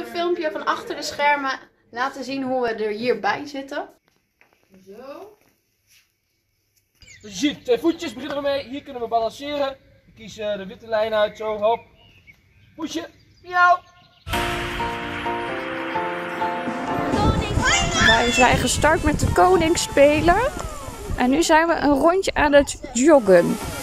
even een filmpje van achter de schermen laten zien hoe we er hierbij zitten. Zo. Dus je ziet, twee voetjes beginnen we mee. Hier kunnen we balanceren. Ik kies de witte lijn uit, zo, hop. Poesje, miauw. Wij zijn gestart met de Koningsspelen. En nu zijn we een rondje aan het joggen.